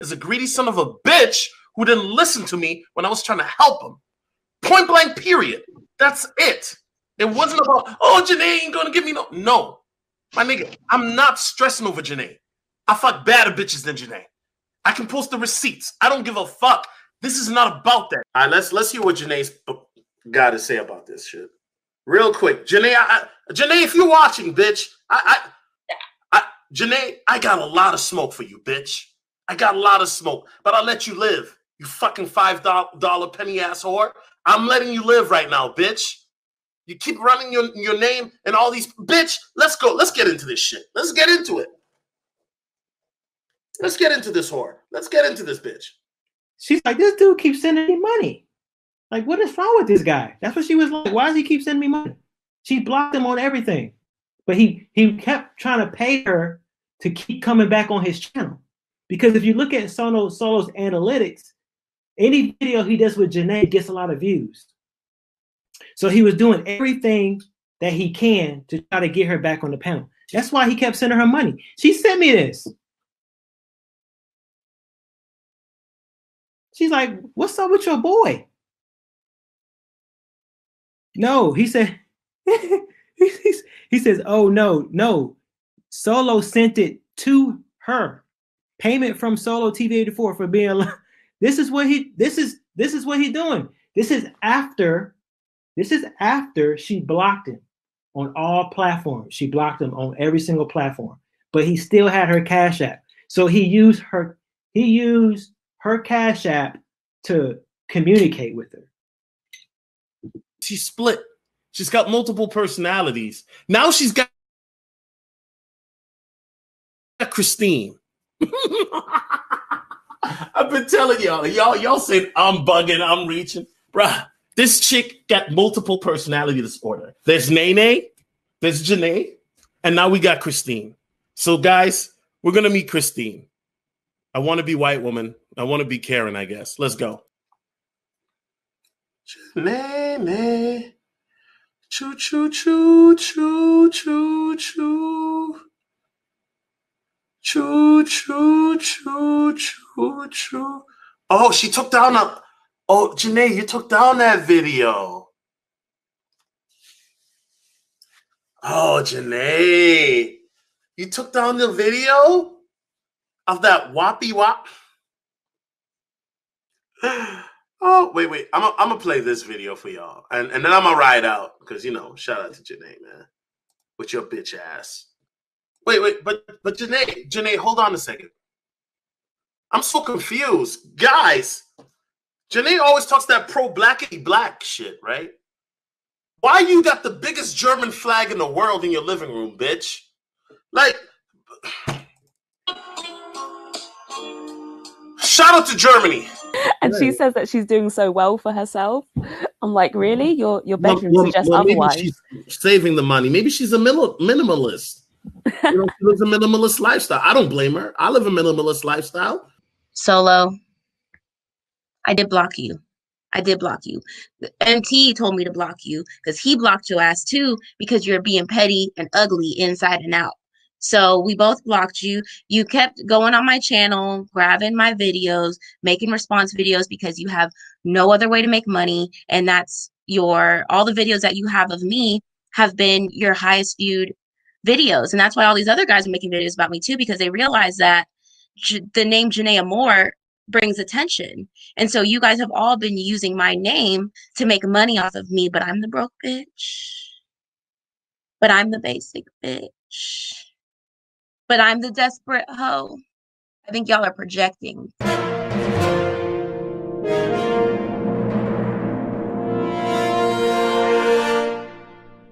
is a greedy son of a bitch who didn't listen to me when I was trying to help him. Point blank, period. That's it. It wasn't about, oh, Jenee ain't going to give me no. No, my nigga, I'm not stressing over Jenee. I fuck badder bitches than Jenee. I can post the receipts. I don't give a fuck. This is not about that. All right, let's hear what Jenee's got to say about this shit. Real quick, Jenee, Jenee, if you're watching, bitch, Jenee, I got a lot of smoke for you, bitch. I got a lot of smoke, but I'll let you live, you fucking $5 penny ass whore. I'm letting you live right now, bitch. You keep running your name and all these, bitch, let's go. Let's get into this shit. Let's get into it. Let's get into this whore. Let's get into this bitch. She's like, this dude keeps sending me money. Like, what is wrong with this guy? That's what she was like. Why does he keep sending me money? She blocked him on everything. But he kept trying to pay her to keep coming back on his channel. Because if you look at Solo's analytics, any video he does with Jenee gets a lot of views. So he was doing everything that he can to try to get her back on the panel. That's why he kept sending her money. She sent me this. She's like, what's up with your boy? No, he said, he says, oh, no. Solo sent it to her. Payment from Solo TV84 for being alive. This is what he doing. This is after she blocked him on all platforms. She blocked him on every single platform, but he still had her Cash App. So he used her Cash App to communicate with her. She's split. She's got multiple personalities. Now she's got Christine. I've been telling y'all saying I'm bugging, I'm reaching. Bruh, this chick got multiple personality disorder. There's Nene, there's Jenee, and now we got Christine. So guys, we're going to meet Christine. I want to be white woman. I want to be Karen, I guess. Let's go. Jenee, choo choo choo choo choo choo, choo choo choo choo choo. Oh, she took down a. Oh, Jenee, you took down that video. Oh, Jenee, you took down the video of that whoppy wop. Oh, wait. I'm gonna play this video for y'all. And then I'm gonna ride out. Because, you know, shout out to Jenee, man. With your bitch ass. Wait, but Jenee, hold on a second. I'm so confused. Guys, Jenee always talks that pro-blackity black shit, right? Why you got the biggest German flag in the world in your living room, bitch? Like, shout out to Germany. And she says that she's doing so well for herself. I'm like, really? Your bedroom suggests otherwise. She's saving the money. Maybe she's a minimalist. You know, she lives a minimalist lifestyle. I don't blame her. I live a minimalist lifestyle. Solo, I did block you. The MT told me to block you because he blocked your ass too because you're being petty and ugly inside and out. So we both blocked you. You kept going on my channel, grabbing my videos, making response videos because you have no other way to make money. And that's all the videos that you have of me have been your highest viewed videos. And that's why all these other guys are making videos about me too, because they realize that the name Jenee Moore brings attention. And so you guys have all been using my name to make money off of me, but I'm the broke bitch. But I'm the basic bitch. But I'm the desperate hoe. I think y'all are projecting.